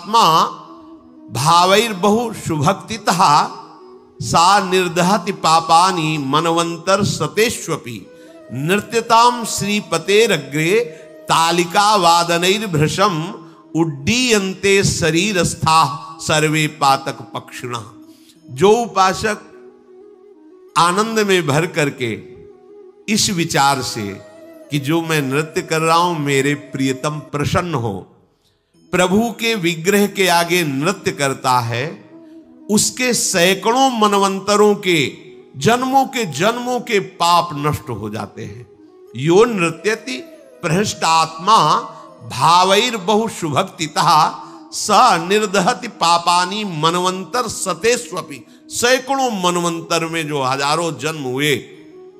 आत्मा भावैर्बहु सुभक्तितः सा निर्दहति पापानि मनवंतर सतेष्वपि नृत्यतां श्रीपतेरग्रे तालिका वादनैर्भृशम उड्डीयन्ते शरीरस्था सर्वे पातक पक्षिणः। जो उपासक आनंद में भर करके इस विचार से कि जो मैं नृत्य कर रहा हूं मेरे प्रियतम प्रसन्न हो, प्रभु के विग्रह के आगे नृत्य करता है, उसके सैकड़ों मनवंतरों के जन्मों के पाप नष्ट हो जाते हैं। यो नृत्यति प्रहृष्ट आत्मा भावैर बहु शुभक्तितः स निर्दहति पापानि मनवंतर सतेष्वपि। सैकड़ों मनवंतर में जो हजारों जन्म हुए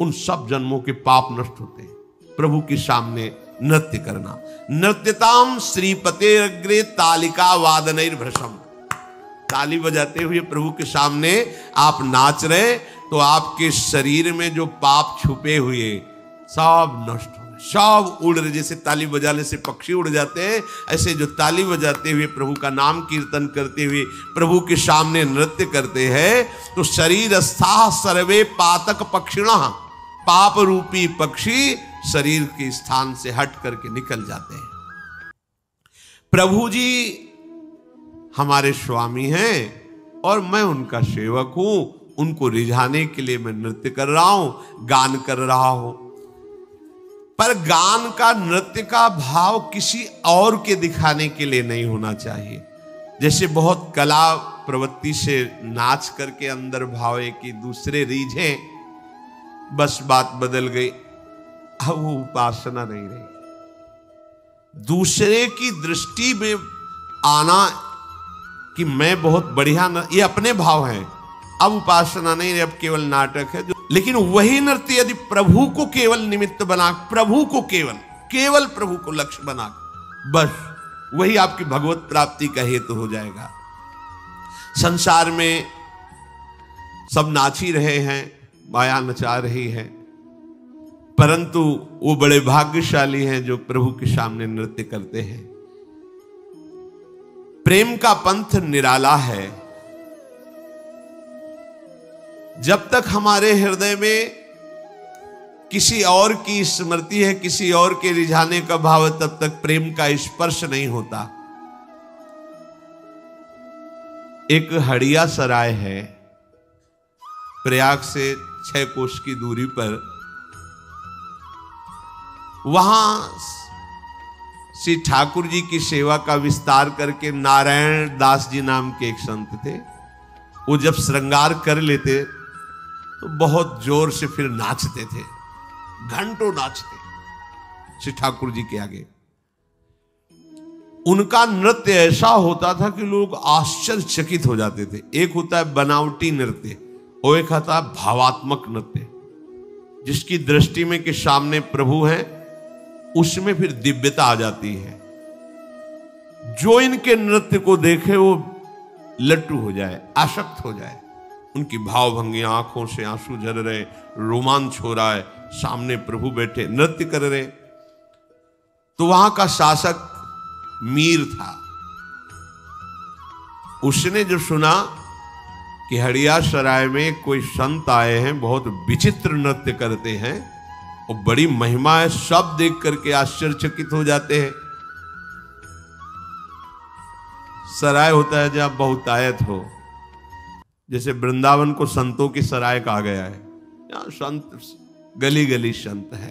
उन सब जन्मों के पाप नष्ट होते हैं प्रभु के सामने नृत्य करना। नृत्यताम श्रीपते अग्रे तालिका वादनैर्भृशम। ताली बजाते हुए प्रभु के सामने आप नाच रहे तो आपके शरीर में जो पाप छुपे हुए सब नष्ट हो, सब उड़ रहे। जैसे ताली बजाने से पक्षी उड़ जाते हैं, ऐसे जो ताली बजाते हुए प्रभु का नाम कीर्तन करते हुए प्रभु के सामने नृत्य करते हैं तो शरीर स्थाह सर्वे पातक पक्षिणः, पाप रूपी पक्षी शरीर के स्थान से हट करके निकल जाते हैं। प्रभु जी हमारे स्वामी हैं और मैं उनका सेवक हूं, उनको रिझाने के लिए मैं नृत्य कर रहा हूं, गान कर रहा हूं। पर गान का नृत्य का भाव किसी और के दिखाने के लिए नहीं होना चाहिए। जैसे बहुत कला प्रवृत्ति से नाच करके अंदर भावे कि दूसरे रीझे, बस बात बदल गई, अब वो उपासना नहीं रही। दूसरे की दृष्टि में आना कि मैं बहुत बढ़िया, ये अपने भाव हैं, अब उपासना नहीं रही, अब केवल नाटक है। लेकिन वही नृत्य यदि प्रभु को केवल निमित्त बना, प्रभु को केवल प्रभु को लक्ष्य बना, बस वही आपकी भगवत प्राप्ति का हेतु हो जाएगा। संसार में सब नाच ही रहे हैं, माया नचा रही है, परंतु वो बड़े भाग्यशाली हैं जो प्रभु के सामने नृत्य करते हैं। प्रेम का पंथ निराला है। जब तक हमारे हृदय में किसी और की स्मृति है, किसी और के रिझाने का भाव, तब तक प्रेम का स्पर्श नहीं होता। एक हड़िया सराय है, प्रयाग से 6 कोस की दूरी पर। वहां श्री ठाकुर जी की सेवा का विस्तार करके नारायण दास जी नाम के एक संत थे। वो जब श्रृंगार कर लेते तो बहुत जोर से फिर नाचते थे, घंटों नाचते श्री ठाकुर जी के आगे। उनका नृत्य ऐसा होता था कि लोग आश्चर्यचकित हो जाते थे। एक होता है बनावटी नृत्य और एक होता है भावात्मक नृत्य, जिसकी दृष्टि में के सामने प्रभु हैं, उसमें फिर दिव्यता आ जाती है। जो इनके नृत्य को देखे वो लट्टू हो जाए, आसक्त हो जाए। उनकी भावभंगी आंखों से आंसू झर रहे, रोमांच हो रहा है, सामने प्रभु बैठे नृत्य कर रहे। तो वहां का शासक मीर था, उसने जब सुना कि हड़िया सराय में कोई संत आए हैं, बहुत विचित्र नृत्य करते हैं और बड़ी महिमा है, सब देख करके आश्चर्यचकित हो जाते हैं। सराय होता है जहां बहुतायत हो, जैसे वृंदावन को संतों की सराय कहा गया है, यहाँ संत गली गली संत है।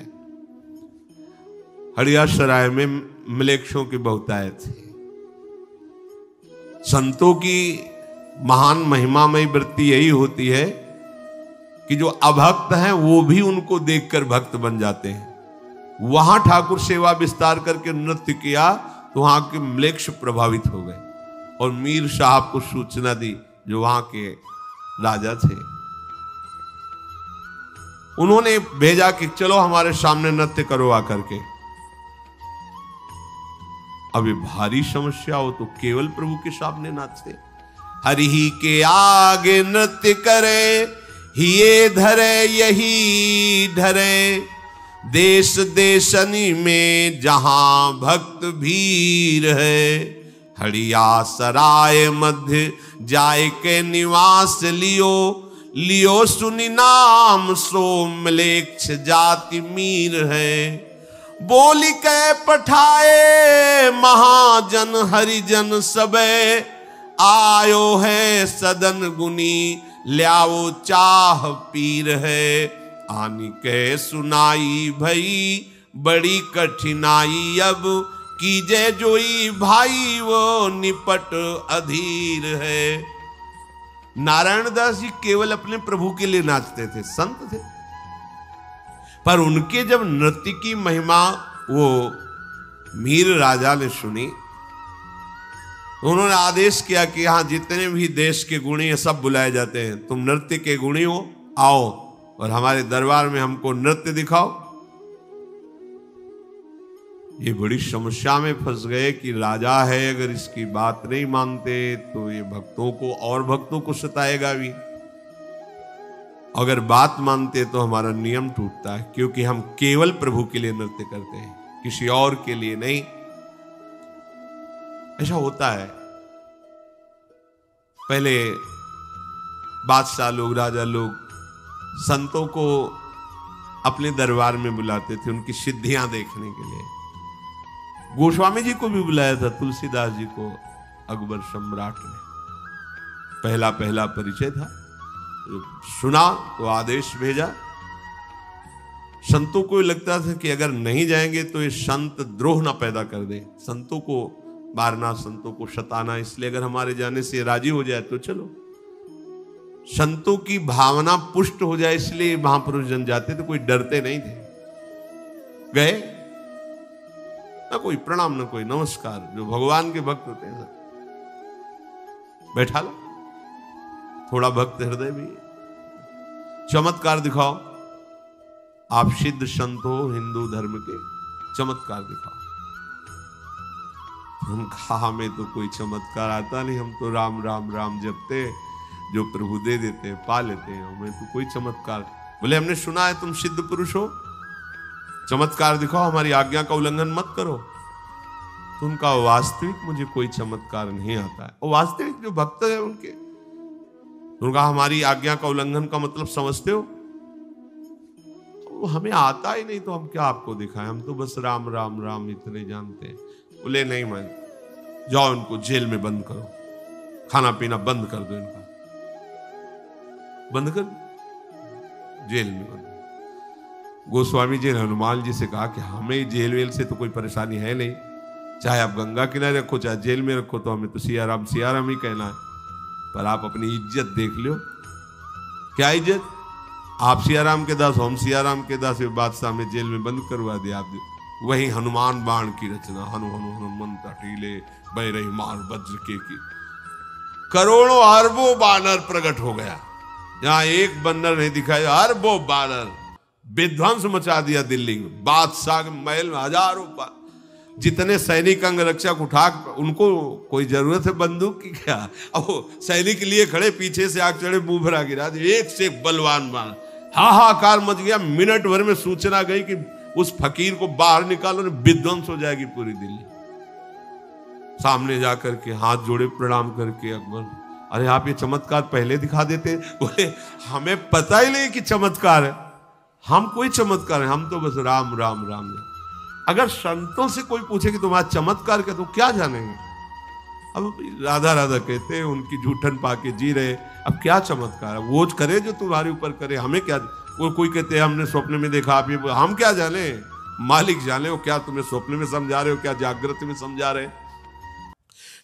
हड़िया सराय में म्लेच्छों की बहुतायत थी। संतों की महान महिमामय वृत्ति यही होती है कि जो अभक्त हैं वो भी उनको देखकर भक्त बन जाते हैं। वहां ठाकुर सेवा विस्तार करके नृत्य किया तो वहां के म्लेच्छ प्रभावित हो गए और मीर साहब को सूचना दी, जो वहां के राजा थे। उन्होंने भेजा कि चलो हमारे सामने नृत्य करो आकर के। अब ये भारी समस्या हो तो केवल प्रभु के सामने नाचते। हरि के आगे नृत्य करे हिये धरे यही धरे, देश देशनी में जहां भक्त भीर है। हरियासराय मध्य जाय के निवास लियो, लियो सुनि नाम सोमलेक्ष जाति मीर है। बोली कै पठाए महाजन हरिजन सबे, आयो है सदन गुनी ल्याओ चाह पीर है। आनी के सुनाई भई बड़ी कठिनाई, अब कीजे जोई भाई वो निपट अधीर है। नारायण दास जी केवल अपने प्रभु के लिए नाचते थे, संत थे, पर उनके जब नृत्य की महिमा वो मीर राजा ने सुनी, उन्होंने आदेश किया कि हाँ जितने भी देश के गुणी हैं सब बुलाए जाते हैं, तुम नृत्य के गुणी हो, आओ और हमारे दरबार में हमको नृत्य दिखाओ। ये बड़ी समस्या में फंस गए कि राजा है, अगर इसकी बात नहीं मानते तो ये भक्तों को और सताएगा भी, अगर बात मानते तो हमारा नियम टूटता है, क्योंकि हम केवल प्रभु के लिए नृत्य करते हैं, किसी और के लिए नहीं। ऐसा होता है, पहले बादशाह लोग, राजा लोग संतों को अपने दरबार में बुलाते थे उनकी सिद्धियां देखने के लिए। गोस्वामी जी को भी बुलाया था, तुलसीदास जी को अकबर सम्राट ने। पहला परिचय था, सुना तो आदेश भेजा। संतों को लगता था कि अगर नहीं जाएंगे तो ये संत द्रोह ना पैदा कर दे, संतों को मारना, संतों को सताना, इसलिए अगर हमारे जाने से राजी हो जाए तो चलो, संतों की भावना पुष्ट हो जाए, इसलिए महापुरुष जन जाते तो कोई डरते नहीं थे। गए, ना कोई प्रणाम ना कोई नमस्कार, जो भगवान के भक्त होते हैं सब बैठा लो, थोड़ा भक्त हृदय भी, चमत्कार दिखाओ, आप सिद्ध संत हो हिंदू धर्म के, चमत्कार दिखाओ। हम कहा हमें तो कोई चमत्कार आता नहीं, हम तो राम राम राम जपते, जो प्रभु दे देते हैं पा लेते हैं, हमें तो कोई चमत्कार। बोले हमने सुना है तुम सिद्ध पुरुष हो, चमत्कार दिखाओ, हमारी आज्ञा का उल्लंघन मत करो। तो उनका वास्तविक मुझे कोई चमत्कार नहीं आता है, और वास्तविक जो भक्त है उनके, उनका हमारी आज्ञा का उल्लंघन का मतलब समझते हो, तो हमें आता ही नहीं तो हम क्या आपको दिखाएं, हम तो बस राम राम राम इतने जानते हैं। बोले नहीं मान, जाओ इनको जेल में बंद करो, खाना पीना बंद कर दो, इनका बंद कर, जेल में बंद। गोस्वामी जी ने हनुमान जी से कहा कि हमें जेल वेल से तो कोई परेशानी है नहीं, चाहे आप गंगा किनारे रखो चाहे जेल में रखो, तो हमें तो सियाराम सियाराम ही कहना है, पर आप अपनी इज्जत देख लियो। क्या इज्जत, आप सियाराम के दास, हम सियाराम के दास, बादशाह में जेल में बंद करवा दिया आपने। वही हनुमान बाण की रचना, हनु हनु हनुमंत अटीले बैरही मार वज्र के की, करोड़ों अरबों बानर प्रकट हो गया, यहाँ एक बंदर नहीं दिखाया, अरबों बानर, विध्वंस मचा दिया दिल्ली में, बादशाह के महल में हजारों बार। जितने सैनिक अंग रक्षक उठा, उनको कोई जरूरत है बंदूक की क्या, अब सैनिक लिए खड़े, पीछे से आग चढ़े, मुंह भरा गिरा, एक से एक बलवान बाण, हाहाकार मच गया। मिनट भर में सूचना गई कि उस फकीर को बाहर निकालो, विध्वंस हो जाएगी पूरी दिल्ली। सामने जाकर के हाथ जोड़े प्रणाम करके, अकबर अरे आप ये चमत्कार पहले दिखा देते। बोले हमें पता ही नहीं कि चमत्कार है, हम कोई चमत्कार है, हम तो बस राम राम राम। अगर संतों से कोई पूछे कि तुम्हारा चमत्कार क्या, तो क्या जानेंगे, अब राधा राधा कहते हैं, उनकी झूठन पाके जी रहे, अब क्या चमत्कार है, वो करे जो तुम्हारे ऊपर करे, हमें क्या। वो कोई कहते हैं हमने स्वप्न में देखा, आप ये, हम क्या जाने, मालिक जाने। वो क्या तुम्हें स्वप्न में समझा रहे हो, क्या जागृत में समझा रहे।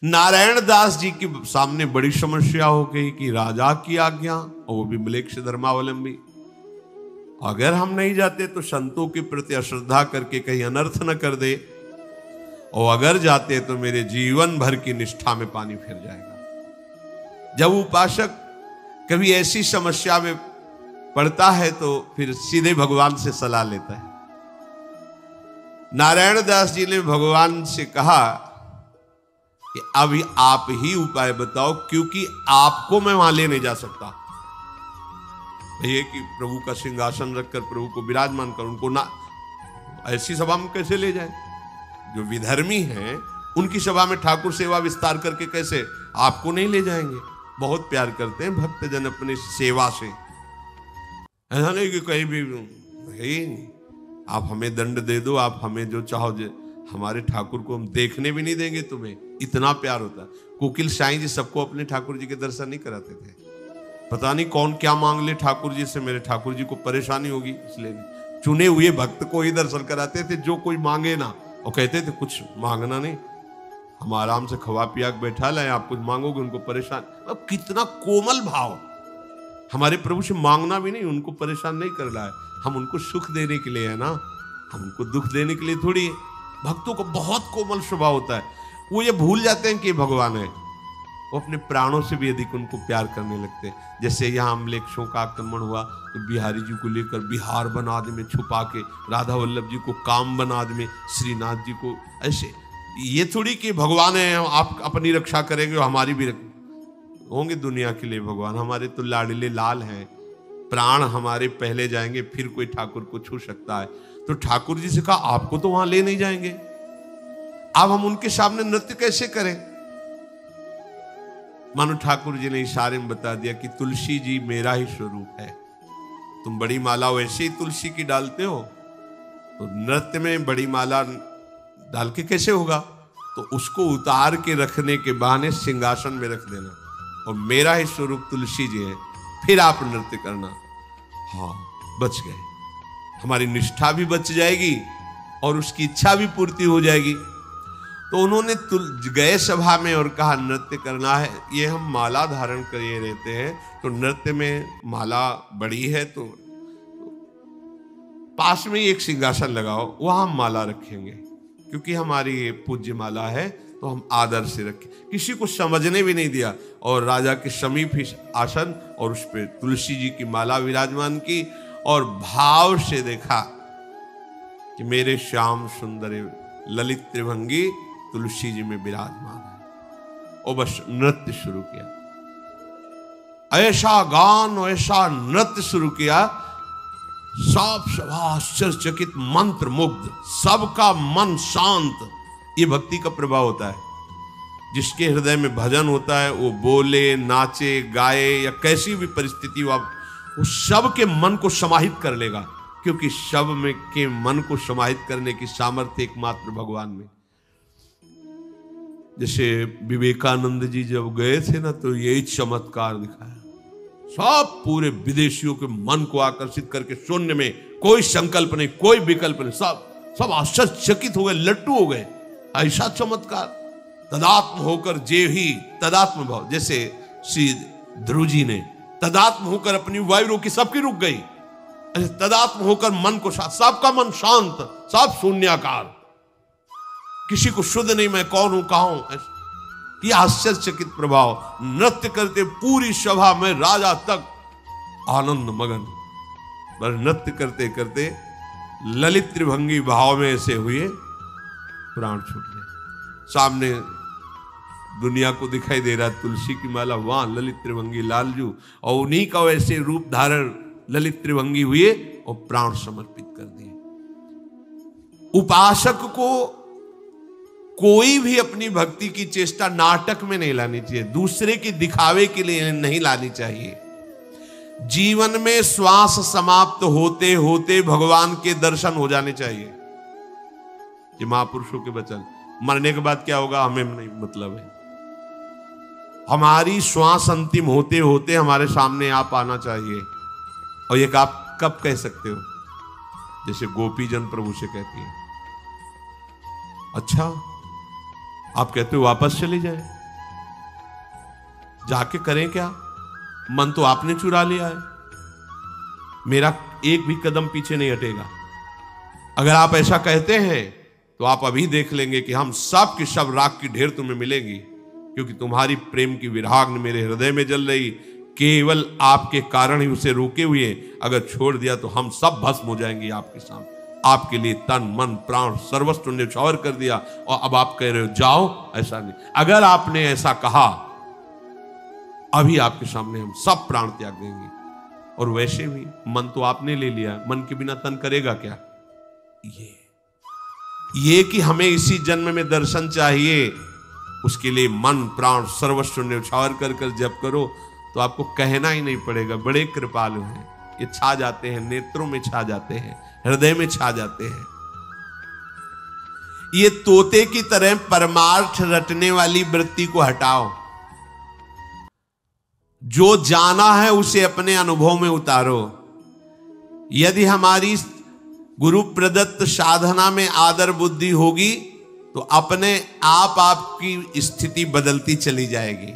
नारायण दास जी के सामने बड़ी समस्या हो गई कि राजा की आज्ञा, और वो भी म्लेच्छ धर्मावलंबी, अगर हम नहीं जाते तो संतों के प्रति अश्रद्धा करके कहीं अनर्थ न कर दे, और अगर जाते तो मेरे जीवन भर की निष्ठा में पानी फिर जाएगा। जब उपासक कभी ऐसी समस्या में पड़ता है तो फिर सीधे भगवान से सलाह लेता है। नारायण दास जी ने भगवान से कहा कि अभी आप ही उपाय बताओ, क्योंकि आपको मैं वहां ले नहीं जा सकता। ये कि प्रभु का सिंहासन रखकर प्रभु को विराजमान कर, उनको ना ऐसी सभा में कैसे ले जाए, जो विधर्मी हैं उनकी सभा में ठाकुर सेवा विस्तार करके कैसे आपको नहीं ले जाएंगे। बहुत प्यार करते हैं भक्तजन अपनी सेवा से। ऐसा नहीं कि कहीं भी आप हमें दंड दे दो, आप हमें जो चाहो, हमारे ठाकुर को हम देखने भी नहीं देंगे तुम्हें, इतना प्यार होता। कोकिल साईं जी सबको अपने ठाकुर जी के दर्शन नहीं कराते थे। पता नहीं कौन क्या मांग ले ठाकुर जी से, मेरे ठाकुर जी को परेशानी होगी, इसलिए चुने हुए भक्त को ही दर्शन कराते थे, जो कोई मांगे ना। और कहते थे कुछ मांगना नहीं, हम आराम से खवा पिया के बैठा लाए, आप कुछ मांगोगे उनको परेशान। अब कितना कोमल भाव, हमारे प्रभु से मांगना भी नहीं, उनको परेशान नहीं कर रहा है, हम उनको सुख देने के लिए है ना, हम उनको दुख देने के लिए थोड़ी। भक्तों का बहुत कोमल स्वभाव होता है, वो ये भूल जाते हैं कि भगवान है। वो अपने प्राणों से भी अधिक उनको प्यार करने लगते हैं। जैसे यहाँ अम्लेच्छों का आक्रमण हुआ तो बिहारी जी को लेकर बिहार बनाद में छुपा के, राधा वल्लभ जी को काम बनाद में, श्रीनाथ जी को ऐसे। ये थोड़ी कि भगवान है आप अपनी रक्षा करेंगे और हमारी भी होंगे दुनिया के लिए भगवान, हमारे तो लाडले लाल हैं, प्राण हमारे पहले जाएंगे फिर कोई ठाकुर को छू सकता है। तो ठाकुर जी से कहा आपको तो वहां ले नहीं जाएंगे, अब हम उनके सामने नृत्य कैसे करें। मानो ठाकुर जी ने इशारे में बता दिया कि तुलसी जी मेरा ही स्वरूप है, तुम बड़ी माला वैसे ही तुलसी की डालते हो, तो नृत्य में बड़ी माला डाल के कैसे होगा, तो उसको उतार के रखने के बहाने सिंहासन में रख देना, और मेरा ही स्वरूप तुलसी जी है, फिर आप नृत्य करना। हाँ, बच गए, हमारी निष्ठा भी बच जाएगी और उसकी इच्छा भी पूर्ति हो जाएगी। तो उन्होंने गए सभा में और कहा नृत्य करना है, ये हम माला धारण करे रहते हैं, तो नृत्य में माला बड़ी है तो पास में ही एक सिंहासन लगाओ, वहां हम माला रखेंगे, क्योंकि हमारी ये पूज्य माला है तो हम आदर से रखें। किसी को समझने भी नहीं दिया, और राजा के समीप ही आसन और उस पर तुलसी जी की माला विराजमान की, और भाव से देखा कि मेरे श्याम सुंदर ललित त्रिभंगी तुलसी जी में विराजमान है, और बस नृत्य शुरू किया। ऐसा गान और ऐसा नृत्य शुरू किया, सब सभा आश्चर्यचकित, मंत्र मुग्ध, सबका मन शांत। ये भक्ति का प्रभाव होता है, जिसके हृदय में भजन होता है वो बोले, नाचे, गाए, या कैसी भी परिस्थिति हो आप, वो सब के मन को समाहित कर लेगा, क्योंकि सब में के मन को समाहित करने की सामर्थ्य एकमात्र भगवान में। जैसे विवेकानंद जी जब गए थे ना, तो यही चमत्कार दिखाया, सब पूरे विदेशियों के मन को आकर्षित करके, शून्य में कोई संकल्प नहीं, कोई विकल्प नहीं, सब आश्चर्यचकित हो गए, लट्टू हो गए। ऐसा चमत्कार, तदात्म होकर जे ही तदात्म भाव, जैसे श्री ध्रुव जी ने तदात्म होकर अपनी वायु रोकी, सबकी रुक गई। ऐसे तदात्म होकर मन को, सबका मन शांत, सब शून्याकार, किसी को शुद्ध नहीं मैं कौन हूं कहा हूं। यह आश्चर्यचकित प्रभाव, नृत्य करते पूरी सभा में राजा तक आनंद मगन, पर नृत्य करते करते ललित त्रिभंगी भाव में ऐसे हुए, प्राण छूट गए। सामने दुनिया को दिखाई दे रहा तुलसी की माला, वहां ललित त्रिभंगी लालजू, और उन्हीं का वैसे रूप धारण ललित त्रिभंगी हुए और प्राण समर्पित कर दिए। उपासक को कोई भी अपनी भक्ति की चेष्टा नाटक में नहीं लानी चाहिए, दूसरे के दिखावे के लिए नहीं लानी चाहिए। जीवन में श्वास समाप्त होते होते भगवान के दर्शन हो जाने चाहिए। ये महापुरुषों के वचन, मरने के बाद क्या होगा हमें नहीं मतलब है, हमारी श्वास अंतिम होते होते हमारे सामने आप आना चाहिए। और ये आप कब कह सकते हो, जैसे गोपी जन प्रभु से कहती है, अच्छा आप कहते हो वापस चले जाए, जाके करें क्या, मन तो आपने चुरा लिया है, मेरा एक भी कदम पीछे नहीं हटेगा। अगर आप ऐसा कहते हैं तो आप अभी देख लेंगे कि हम सब के सब राख की ढेर तुम्हें मिलेगी, क्योंकि तुम्हारी प्रेम की विराग्नि मेरे हृदय में जल रही, केवल आपके कारण ही उसे रोके हुए, अगर छोड़ दिया तो हम सब भस्म हो जाएंगे आपके सामने। आपके लिए तन मन प्राण सर्वस्व न्यौछावर कर दिया, और अब आप कह रहे हो जाओ, ऐसा नहीं। अगर आपने ऐसा कहा अभी आपके सामने हम सब प्राण त्याग देंगे। और वैसे भी मन तो आपने ले लिया, मन के बिना तन करेगा क्या। ये ये कि हमें इसी जन्म में दर्शन चाहिए, उसके लिए मन प्राण सर्वस्व न्यौछावर कर कर जप करो तो आपको कहना ही नहीं पड़ेगा। बड़े कृपालु हैं, ये छा जाते हैं, नेत्रों में छा जाते हैं, हृदय में छा जाते हैं। ये तोते की तरह परमार्थ रटने वाली वृत्ति को हटाओ, जो जाना है उसे अपने अनुभव में उतारो। यदि हमारी गुरु प्रदत्त साधना में आदर बुद्धि होगी तो अपने आप आपकी स्थिति बदलती चली जाएगी।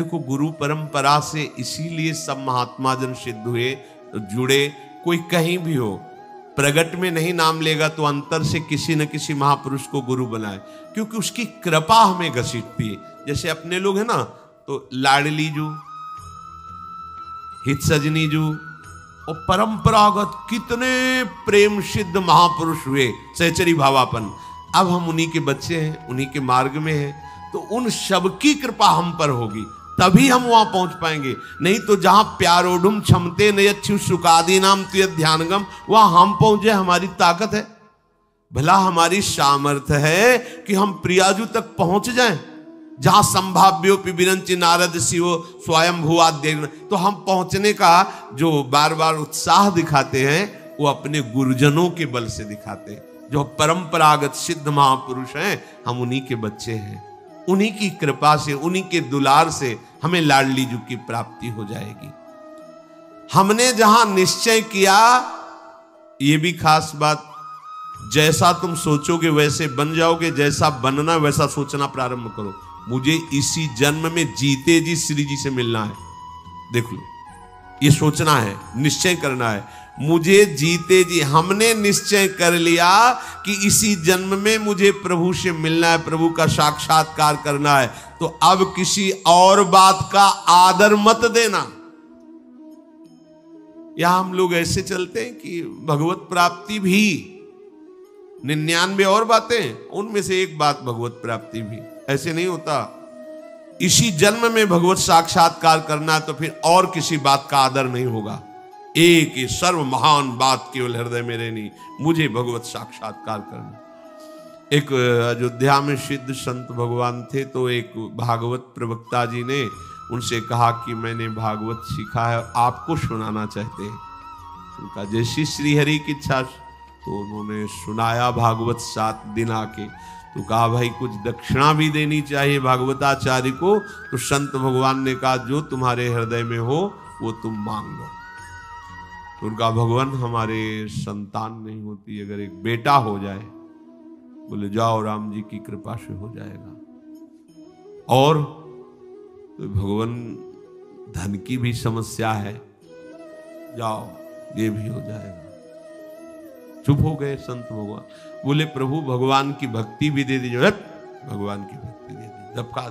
देखो गुरु परंपरा से इसीलिए सब महात्मा जन सिद्ध हुए, तो जुड़े। कोई कहीं भी हो, प्रगट में नहीं नाम लेगा तो अंतर से किसी न किसी महापुरुष को गुरु बनाए, क्योंकि उसकी कृपा हमें घसीटती है। जैसे अपने लोग हैं ना, तो लाडली जू, हित सजनी जू और परंपरागत कितने प्रेम सिद्ध महापुरुष हुए, सहचरी भावापन। अब हम उन्हीं के बच्चे हैं, उन्हीं के मार्ग में हैं, तो उन सब की कृपा हम पर होगी, तभी हम वहां पहुंच पाएंगे। नहीं तो जहां प्यारोडुम क्षमते नयच्छु सुकादी नाम त्वय ध्यानगम, वहां हम पहुंचे, हमारी ताकत है, भला हमारी सामर्थ्य है कि हम प्रियाजू तक पहुंच जाएं, जहां संभाव्यो विरंचि नारद शिव स्वयं भुआ देव। तो हम पहुंचने का जो बार बार उत्साह दिखाते हैं वो अपने गुरुजनों के बल से दिखाते हैं, जो परंपरागत सिद्ध महापुरुष हैं। हम उन्हीं के बच्चे हैं, उन्हीं की कृपा से, उन्हीं के दुलार से हमें लाडली जू की प्राप्ति हो जाएगी। हमने जहां निश्चय किया, ये भी खास बात, जैसा तुम सोचोगे वैसे बन जाओगे, जैसा बनना वैसा सोचना प्रारंभ करो। मुझे इसी जन्म में जीते जी श्री जी से मिलना है, देख लो, ये सोचना है, निश्चय करना है। मुझे जीते जी, हमने निश्चय कर लिया कि इसी जन्म में मुझे प्रभु से मिलना है, प्रभु का साक्षात्कार करना है, तो अब किसी और बात का आदर मत देना। यहां हम लोग ऐसे चलते हैं कि भगवत प्राप्ति भी 99 और बातें, उनमें से एक बात भगवत प्राप्ति भी। ऐसे नहीं होता। इसी जन्म में भगवत साक्षात्कार करना, तो फिर और किसी बात का आदर नहीं होगा। एक ही सर्व महान बात केवल हृदय में रहनी, मुझे भगवत साक्षात्कार करना। एक अयोध्या में सिद्ध संत भगवान थे, तो एक भागवत प्रवक्ता जी ने उनसे कहा कि मैंने भागवत सीखा है, आपको सुनाना चाहते हैं। उनका जैसी श्रीहरि की इच्छा, तो उन्होंने सुनाया भागवत 7 दिन आके। तो कहा भाई कुछ दक्षिणा भी देनी चाहिए भागवताचार्य को, तो संत भगवान ने कहा जो तुम्हारे हृदय में हो वो तुम मांग लो। तो उनका भगवान हमारे संतान नहीं होती, अगर एक बेटा हो जाए, बोले जाओ राम जी की कृपा से हो जाएगा। और तो भगवान धन की भी समस्या है, जाओ ये भी हो जाएगा। चुप हो गए संत भगवान, बोले प्रभु भगवान की भक्ति भी दे दीजिए, भगवान की भक्ति दे दी। जब कहा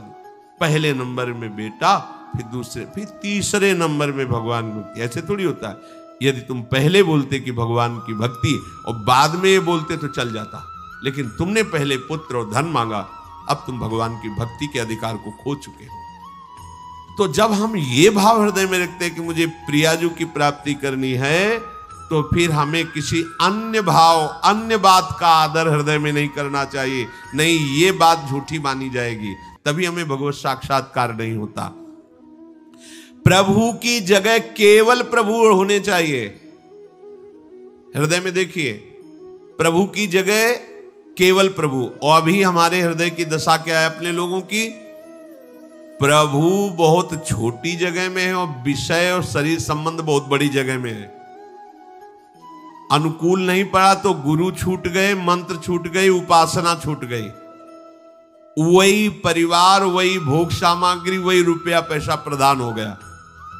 पहले नंबर में बेटा, फिर दूसरे, फिर तीसरे नंबर में भगवान भक्ति, ऐसे थोड़ी होता है। यदि तुम पहले बोलते कि भगवान की भक्ति और बाद में ये बोलते तो चल जाता, लेकिन तुमने पहले पुत्र और धन मांगा, अब तुम भगवान की भक्ति के अधिकार को खो चुके हो। तो जब हम ये भाव हृदय में रखते हैं कि मुझे प्रियाजू की प्राप्ति करनी है, तो फिर हमें किसी अन्य भाव, अन्य बात का आदर हृदय में नहीं करना चाहिए। नहीं, ये बात झूठी मानी जाएगी, तभी हमें भगवत साक्षात्कार नहीं होता। प्रभु की जगह केवल प्रभु होने चाहिए। हृदय में देखिए, प्रभु की जगह केवल प्रभु। और अभी हमारे हृदय की दशा क्या है अपने लोगों की? प्रभु बहुत छोटी जगह में है और विषय और शरीर संबंध बहुत बड़ी जगह में है। अनुकूल नहीं पड़ा तो गुरु छूट गए, मंत्र छूट गई, उपासना छूट गई, वही परिवार, वही भोग सामग्री, वही रुपया पैसा प्रदान हो गया।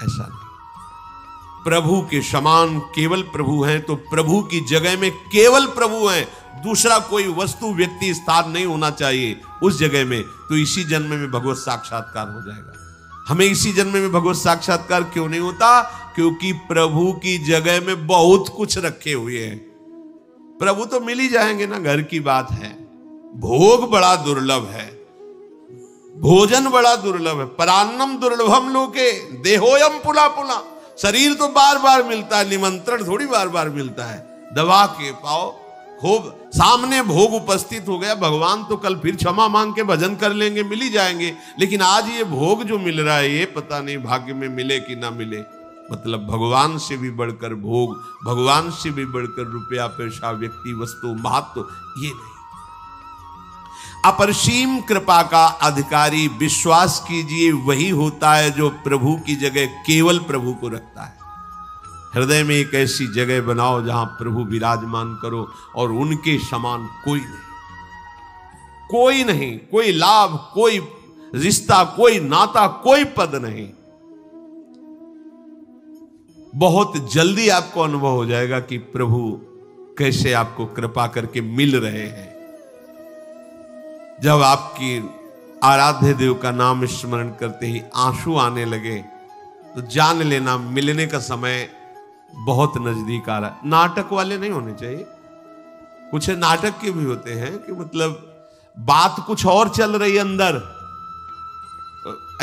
ऐसा नहीं, प्रभु के समान केवल प्रभु हैं, तो प्रभु की जगह में केवल प्रभु हैं, दूसरा कोई वस्तु, व्यक्ति, स्थान नहीं होना चाहिए उस जगह में। तो इसी जन्म में भगवत साक्षात्कार हो जाएगा। हमें इसी जन्म में भगवत साक्षात्कार क्यों नहीं होता? क्योंकि प्रभु की जगह में बहुत कुछ रखे हुए हैं। प्रभु तो मिल ही जाएंगे ना, घर की बात है। भोग बड़ा दुर्लभ है, भोजन बड़ा दुर्लभ है। परान्नम दुर्लभम लोके देहोयम पुला पुला। शरीर तो बार बार मिलता है, निमंत्रण थोड़ी बार बार मिलता है। दबा के पाओ, खूब सामने भोग उपस्थित हो गया। भगवान तो कल फिर क्षमा मांग के भजन कर लेंगे, मिल ही जाएंगे, लेकिन आज ये भोग जो मिल रहा है ये पता नहीं भाग्य में मिले कि ना मिले। मतलब भगवान से भी बढ़कर भोग, भगवान से भी बढ़कर रुपया पैसा व्यक्ति वस्तु महत्व ये नहीं। अपरसीम कृपा का अधिकारी विश्वास कीजिए वही होता है जो प्रभु की जगह केवल प्रभु को रखता है। हृदय में एक ऐसी जगह बनाओ जहां प्रभु विराजमान करो और उनके समान कोई नहीं, कोई नहीं, कोई लाभ, कोई रिश्ता, कोई नाता, कोई पद नहीं। बहुत जल्दी आपको अनुभव हो जाएगा कि प्रभु कैसे आपको कृपा करके मिल रहे हैं। जब आपकी आराध्य देव का नाम स्मरण करते ही आंसू आने लगे तो जान लेना मिलने का समय बहुत नजदीक आ रहा है। नाटक वाले नहीं होने चाहिए, कुछ नाटक के भी होते हैं कि मतलब बात कुछ और चल रही है अंदर,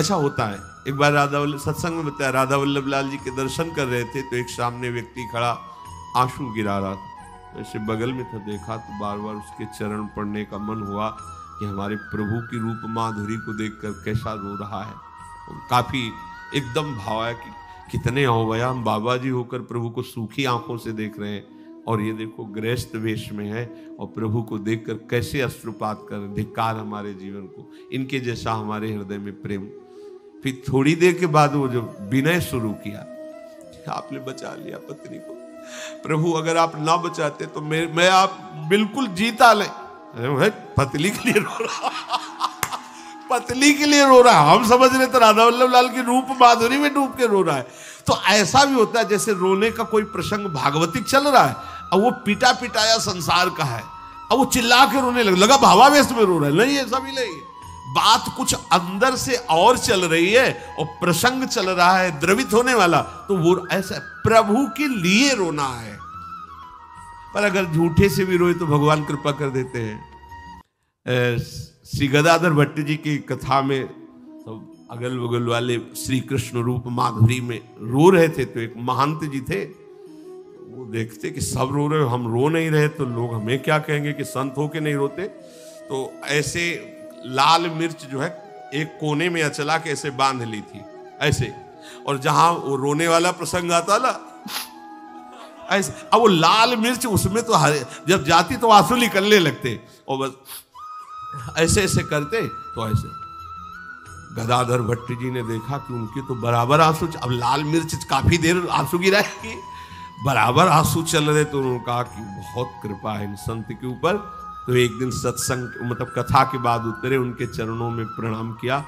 ऐसा होता है। एक बार सत्संग में बताया, राधा वल्लभ लाल जी के दर्शन कर रहे थे तो एक सामने व्यक्ति खड़ा आंसू गिरा रहा था, ऐसे बगल में था, देखा तो बार बार उसके चरण पड़ने का मन हुआ कि हमारे प्रभु की रूप माधुरी को देखकर कैसा रो रहा है। काफी एकदम भाव आया कि कितने अवया हम बाबा जी होकर प्रभु को सूखी आंखों से देख रहे हैं और ये देखो गृहस्थ वेश में है और प्रभु को देखकर कैसे अश्रुपात कर, धिक्कार हमारे जीवन को, इनके जैसा हमारे हृदय में प्रेम। फिर थोड़ी देर के बाद वो जो विनय शुरू किया, आपने बचा लिया पत्नी को, प्रभु अगर आप ना बचाते तो मैं आप बिल्कुल जीता ले। अरे पत्नी के लिए रो रहा, पत्नी के लिए रो रहा है, हम समझ रहे थे राधा वल्लभ लाल की रूप माधुरी में डूब के रो रहा है। तो ऐसा भी होता है जैसे रोने का कोई प्रसंग भागवतिक चल रहा है और वो पिटा पिटाया संसार का है और वो चिल्ला के रोने लगा भावावेश में रो रहा है। नहीं, ऐसा भी नहीं। बात कुछ अंदर से और चल रही है और प्रसंग चल रहा है द्रवित होने वाला, तो वो ऐसा प्रभु के लिए रोना है। पर अगर झूठे से भी रोए तो भगवान कृपा कर देते हैं। श्री गदाधर भट्ट जी की कथा में तो अगल बगल वाले श्री कृष्ण रूप माधुरी में रो रहे थे, तो एक महंत जी थे, वो देखते कि सब रो रहे हम रो नहीं रहे तो लोग हमें क्या कहेंगे कि संत होके नहीं रोते। तो ऐसे लाल मिर्च जो है एक कोने में अचला के ऐसे बांध ली थी ऐसे, और जहां वो रोने वाला प्रसंग आता ना ऐसे, अब वो लाल मिर्च उसमें तो जब जाती तो आंसू निकलने लगते और बस ऐसे ऐसे करते। तो ऐसे गदाधर भट्ट जी ने देखा कि उनके तो बराबर आंसू, अब लाल मिर्च काफी देर आंसू गिराएगी, बराबर आंसू चल रहे, तो उन्होंने कहा कि बहुत कृपा है इन संत के ऊपर। तो एक दिन सत्संग मतलब कथा के बाद उतरे, उनके चरणों में प्रणाम किया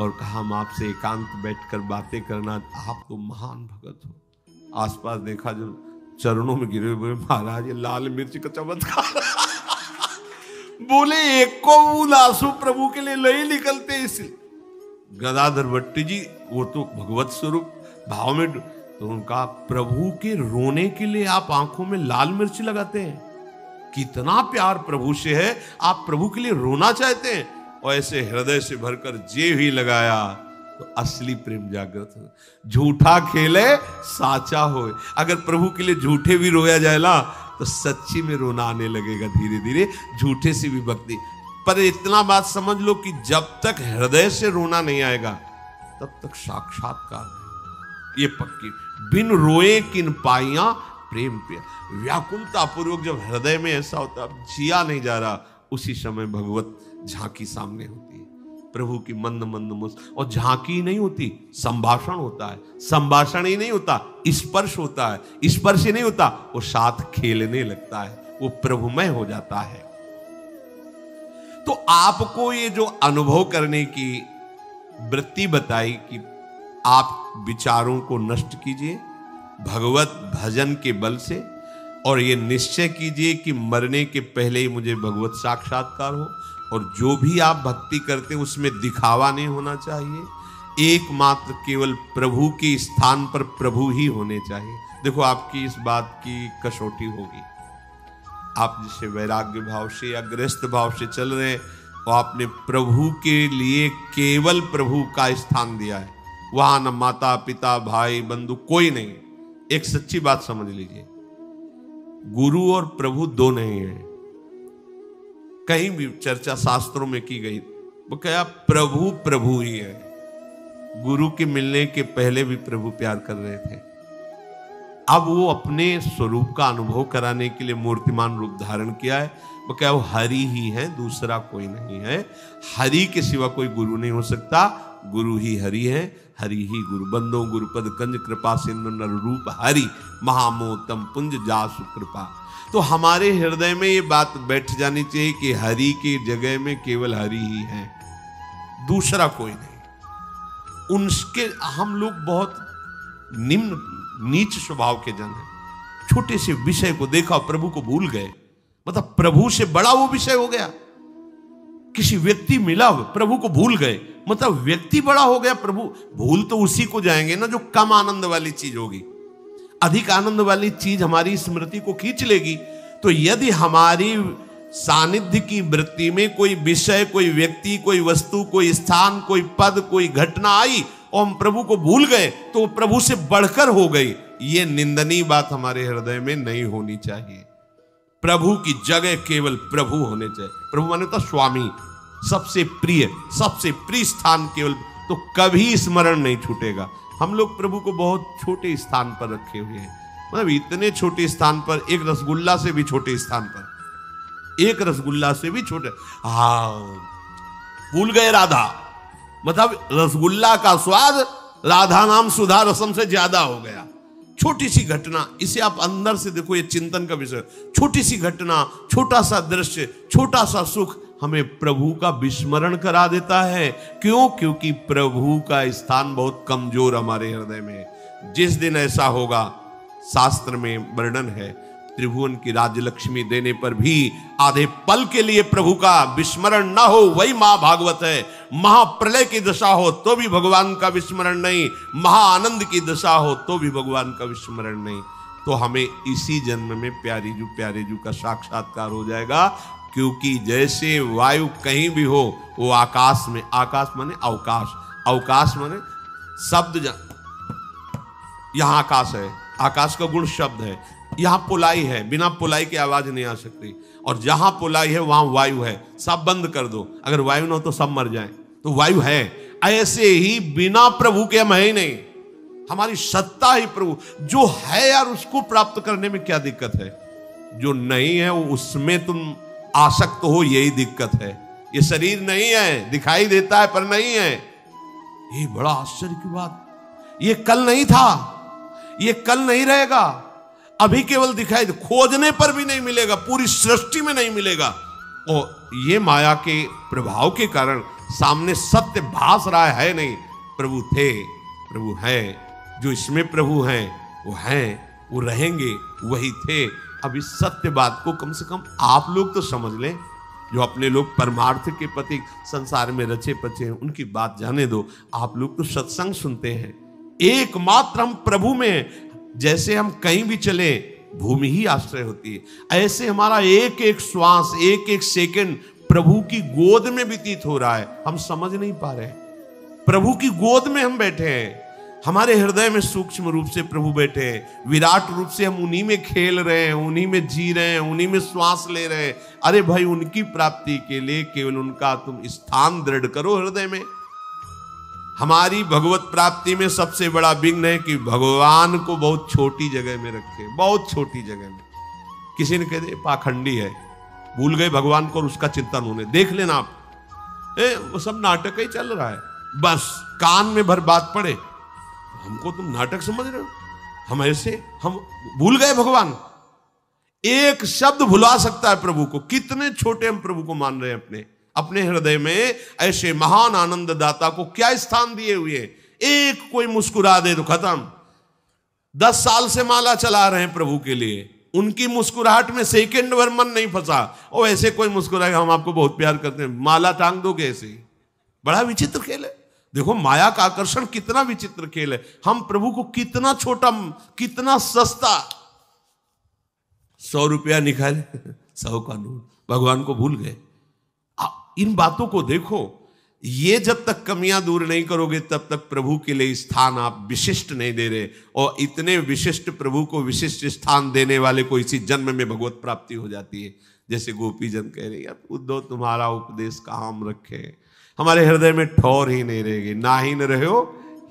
और कहा हम आपसे एकांत बैठकर बातें करना, आप तो महान भगत हो। आसपास देखा जो चरणों में गिरे हुए, महाराज ये लाल मिर्च का चमत्कार। बोले एक को मूल आंसू प्रभु के लिए नहीं निकलते, इसलिए गदाधर भट्टी जी वो तो भगवत स्वरूप भाव में, तो उनका प्रभु के रोने के लिए आप आंखों में लाल मिर्च लगाते हैं, कितना प्यार प्रभु से है, आप प्रभु के लिए रोना चाहते हैं। और ऐसे हृदय से भरकर जे ही लगाया तो असली प्रेम जागृत हो। झूठा खेले साचा होए, अगर प्रभु के लिए झूठे भी रोया जाए ना तो सच्ची में रोना आने लगेगा धीरे धीरे, झूठे से भी भक्ति। पर इतना बात समझ लो कि जब तक हृदय से रोना नहीं आएगा तब तक साक्षात्कार नहीं, ये पक्की। बिन रोए किन पाइया प्रेम पे व्याकुलता पूर्वक जब हृदय में ऐसा होता अब जिया नहीं जा रहा, उसी समय भगवत झांकी सामने होती है, प्रभु की मंद मंद मुस्क। और झांकी नहीं होती, संभाषण होता है, संभाषण ही नहीं होता, स्पर्श होता है, स्पर्श ही नहीं होता, वो साथ खेलने लगता है, वो प्रभुमय हो जाता है। तो आपको ये जो अनुभव करने की वृत्ति बताई कि आप विचारों को नष्ट कीजिए भगवत भजन के बल से, और ये निश्चय कीजिए कि मरने के पहले ही मुझे भगवत साक्षात्कार हो। और जो भी आप भक्ति करते हैं उसमें दिखावा नहीं होना चाहिए, एकमात्र केवल प्रभु के स्थान पर प्रभु ही होने चाहिए। देखो आपकी इस बात की कसौटी होगी, आप जिसे वैराग्य भाव से या गृहस्थ भाव से चल रहे हैं तो आपने प्रभु के लिए केवल प्रभु का स्थान दिया है, वहाँ न माता पिता भाई बंधु कोई नहीं। एक सच्ची बात समझ लीजिए, गुरु और प्रभु दो नहीं है, कहीं भी चर्चा शास्त्रों में की गई, वो क्या प्रभु प्रभु ही है। गुरु के मिलने के पहले भी प्रभु प्यार कर रहे थे। अब वो अपने स्वरूप का अनुभव कराने के लिए मूर्तिमान रूप धारण किया है। वो क्या, वो हरि ही है, दूसरा कोई नहीं है। हरि के सिवा कोई गुरु नहीं हो सकता, गुरु ही हरि है। हरि ही गुरु बंदो गुरुपद कंज कृपा सिंधु नर रूप हरि महामोतम पुंज जासु कृपा। तो हमारे हृदय में ये बात बैठ जानी चाहिए कि हरि की जगह में केवल हरि ही है, दूसरा कोई नहीं। उनके हम लोग बहुत निम्न नीच स्वभाव के जन हैं। छोटे से विषय को देखा प्रभु को भूल गए, मतलब प्रभु से बड़ा वो विषय हो गया। किसी व्यक्ति मिला प्रभु को भूल गए, मतलब व्यक्ति बड़ा हो गया, प्रभु भूल तो उसी को जाएंगे ना जो कम आनंद वाली चीज होगी। अधिक आनंद वाली चीज हमारी स्मृति को खींच लेगी। तो यदि हमारी सानिध्य की वृत्ति में कोई विषय, कोई व्यक्ति, कोई वस्तु, कोई स्थान, कोई पद, कोई घटना आई और हम प्रभु को भूल गए तो वो प्रभु से बढ़कर हो गई, ये निंदनीय बात हमारे हृदय में नहीं होनी चाहिए। प्रभु की जगह केवल प्रभु होने चाहिए। प्रभु माने तो स्वामी, सबसे प्रिय स्थान केवल, तो कभी स्मरण नहीं छूटेगा। हम लोग प्रभु को बहुत छोटे स्थान पर रखे हुए हैं, मतलब इतने छोटे स्थान पर, एक रसगुल्ला से भी छोटे स्थान पर, एक रसगुल्ला से भी छोटे। हाँ, भूल गए राधा, मतलब रसगुल्ला का स्वाद राधा नाम सुधा रसम से ज्यादा हो गया। छोटी सी घटना, इसे आप अंदर से देखो, ये चिंतन का विषय। छोटी सी घटना, छोटा सा दृश्य, छोटा सा सुख हमें प्रभु का विस्मरण करा देता है। क्यों? क्योंकि प्रभु का स्थान बहुत कमजोर हमारे हृदय में। जिस दिन ऐसा होगा, शास्त्र में वर्णन है, त्रिभुवन की राजलक्ष्मी देने पर भी आधे पल के लिए प्रभु का विस्मरण ना हो, वही महाभागवत है। महाप्रलय की दशा हो तो भी भगवान का विस्मरण नहीं, महाआनंद की दशा हो तो भी भगवान का विस्मरण नहीं। तो हमें इसी जन्म में प्यारे जू का साक्षात्कार हो जाएगा। क्योंकि जैसे वायु कहीं भी हो वो आकाश में, आकाश माने अवकाश, अवकाश माने शब्द, यहाँ आकाश है, आकाश का गुण शब्द है। यहाँ पुलाई है, बिना पुलाई की आवाज नहीं आ सकती, और जहां पुलाई है वहां वायु है। सब बंद कर दो, अगर वायु ना हो तो सब मर जाए, तो वायु है। ऐसे ही बिना प्रभु के हम है ही नहीं, हमारी सत्ता ही प्रभु जो है यार, उसको प्राप्त करने में क्या दिक्कत है? जो नहीं है उसमें तुम आसक्त हो, यही दिक्कत है। ये शरीर नहीं है, दिखाई देता है पर नहीं है। ये बड़ा आश्चर्य की बात, ये कल नहीं था, ये कल नहीं रहेगा, अभी केवल दिखाई दे, खोजने पर भी नहीं मिलेगा, पूरी सृष्टि में नहीं मिलेगा। और ये माया के प्रभाव के कारण सामने सत्य भास रहा है नहीं। प्रभु थे, प्रभु हैं, जो इसमें प्रभु हैं, वो रहेंगे, वही थे। अब इस सत्य बात को कम से कम आप लोग तो समझ लें। जो अपने लोग परमार्थ के प्रति संसार में रचे पचे हैं, उनकी बात जाने दो, आप लोग तो सत्संग सुनते हैं। एकमात्र हम प्रभु में हैं। जैसे हम कहीं भी चले, भूमि ही आश्रय होती है, ऐसे हमारा एक एक श्वास, एक एक सेकंड प्रभु की गोद में व्यतीत हो रहा है। हम समझ नहीं पा रहे, प्रभु की गोद में हम बैठे हैं। हमारे हृदय में सूक्ष्म रूप से प्रभु बैठे हैं, विराट रूप से हम उन्हीं में खेल रहे हैं, उन्हीं में जी रहे हैं, उन्हीं में श्वास ले रहे हैं। अरे भाई, उनकी प्राप्ति के लिए केवल उनका तुम स्थान दृढ़ करो हृदय में। हमारी भगवत प्राप्ति में सबसे बड़ा विघ्न है कि भगवान को बहुत छोटी जगह में रखे, बहुत छोटी जगह में। किसी ने कह दे पाखंडी है, भूल गए भगवान को और उसका चिंतन होने। देख लेना आप, वो सब नाटक ही चल रहा है, बस कान में भर बात पड़े, हमको तुम नाटक समझ रहे हो, हम ऐसे, हम भूल गए भगवान। एक शब्द भुला सकता है प्रभु को। कितने छोटे हम प्रभु को मान रहे हैं अपने अपने हृदय में। ऐसे महान आनंद दाता को क्या स्थान दिए हुए। एक कोई मुस्कुरा दे तो खत्म। 10 साल से माला चला रहे हैं प्रभु के लिए, उनकी मुस्कुराहट में सेकंड भर मन नहीं फंसा। और ऐसे कोई मुस्कुराए, हम आपको बहुत प्यार करते हैं, माला टांग दोगे ऐसे। बड़ा विचित्र खेल है। देखो माया का आकर्षण कितना विचित्र खेल है। हम प्रभु को कितना छोटा, कितना सस्ता। 100 रुपया निकाले, 100 का नोट, भगवान को भूल गए। इन बातों को देखो। ये जब तक कमियां दूर नहीं करोगे तब तक प्रभु के लिए स्थान आप विशिष्ट नहीं दे रहे। और इतने विशिष्ट प्रभु को विशिष्ट स्थान देने वाले को इसी जन्म में भगवत प्राप्ति हो जाती है। जैसे गोपी जन कह रहे यार उद्धव तुम्हारा उपदेश काम रखे, हमारे हृदय में ठौर ही नहीं रहेगी, ना ही न रहो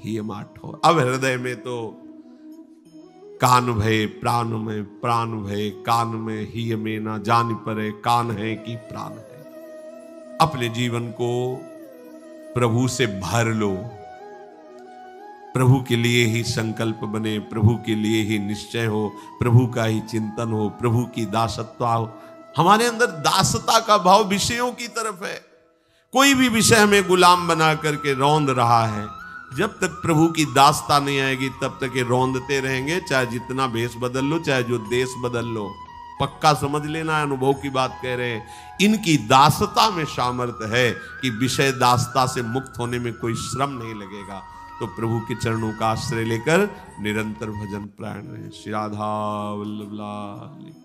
ही हमारा ठौर। अब हृदय में तो कान भय प्राण में, प्राण भय कान में, ही हमें ना जान परे कान है कि प्राण है। अपने जीवन को प्रभु से भर लो, प्रभु के लिए ही संकल्प बने, प्रभु के लिए ही निश्चय हो, प्रभु का ही चिंतन हो, प्रभु की दासत्व हो। हमारे अंदर दासता का भाव विषयों की तरफ है। कोई भी विषय हमें गुलाम बना करके रौंद रहा है, जब तक प्रभु की दासता नहीं आएगी तब तक ये रौंदते रहेंगे, चाहे जितना भेष बदल लो, चाहे जो देश बदल लो। पक्का समझ लेना, अनुभव की बात कह रहे हैं। इनकी दासता में सामर्थ्य है कि विषय दासता से मुक्त होने में कोई श्रम नहीं लगेगा। तो प्रभु के चरणों का आश्रय लेकर निरंतर भजन प्राण रहे। श्री राधा वल्लभ लाल।